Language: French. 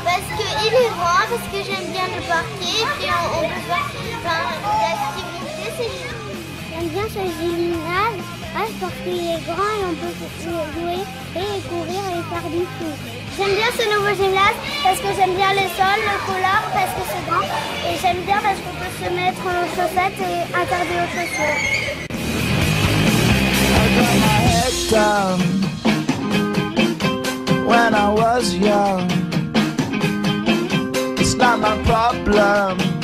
parce qu'il est grand, parce que j'aime bien le parquet, et puis on peut faire l'activité, c'est bien. J'aime bien ce gymnase parce qu'il est grand et on peut jouer et courir et faire du foot. J'aime bien ce nouveau gymnase parce que j'aime bien les sols, le couloir parce que c'est grand, et j'aime bien parce qu'on peut se mettre en chaussettes et interdit aux chaussures. When I was young, it's not my problem.